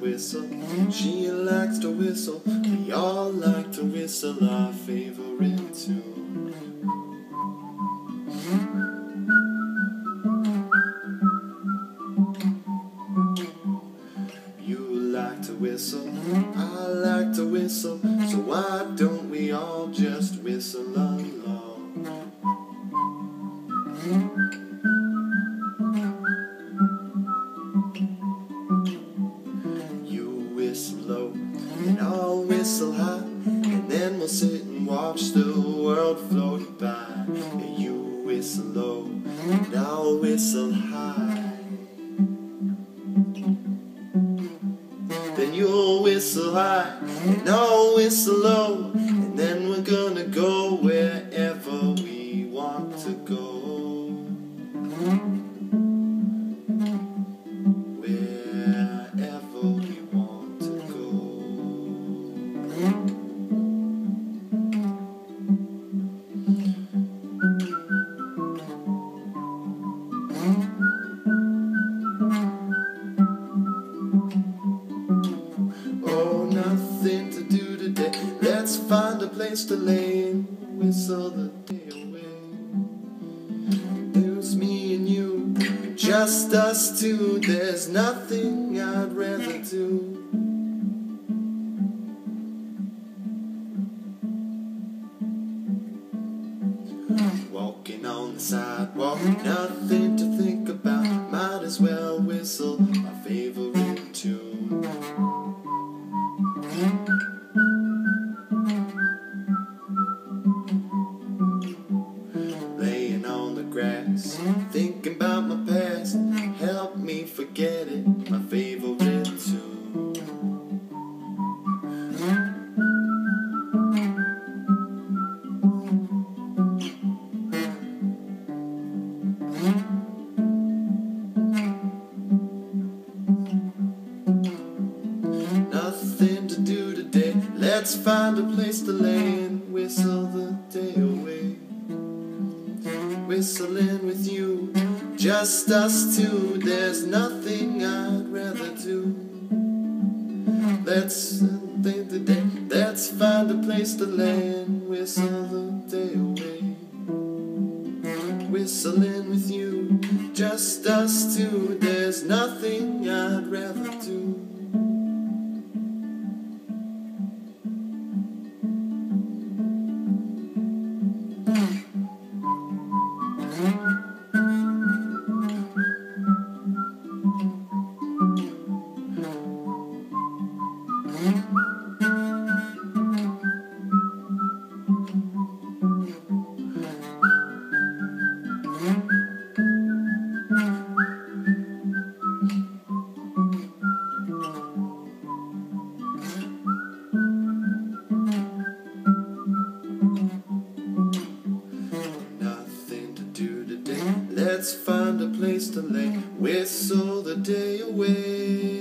whistle, she likes to whistle, we all like to whistle our favorite tune. You like to whistle, I like to whistle, so why don't we all just whistle along? And I'll whistle high, and then we'll sit and watch the world float by. And you whistle low, and I'll whistle high. Then you'll whistle high, and I'll whistle low, and then we're gonna go wherever we want to go. Wherever we want to go. Oh, nothing to do today. Let's find a place to lay and whistle the day away. There's me and you, just us two. There's nothing I'd rather do. Walking on the sidewalk, nothing to think about, might as well whistle my favorite tune. Laying on the grass, thinking about my past, help me forget it, my favorite tune. Nothing to do today. Let's find a place to lay and whistle the day away. Whistling with you, just us two. There's nothing I'd rather do. Let's think today. Let's find a place to lay and whistle the day away. Whistling with you, just us two. There's nothing I'd rather do. Let's find a place to lay, whistle the day away.